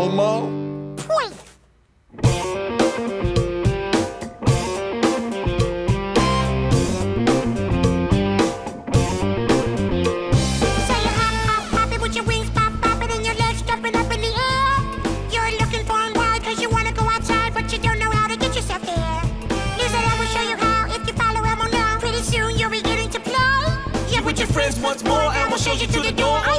Elmo? Point. Once more, and we'll show you to the door.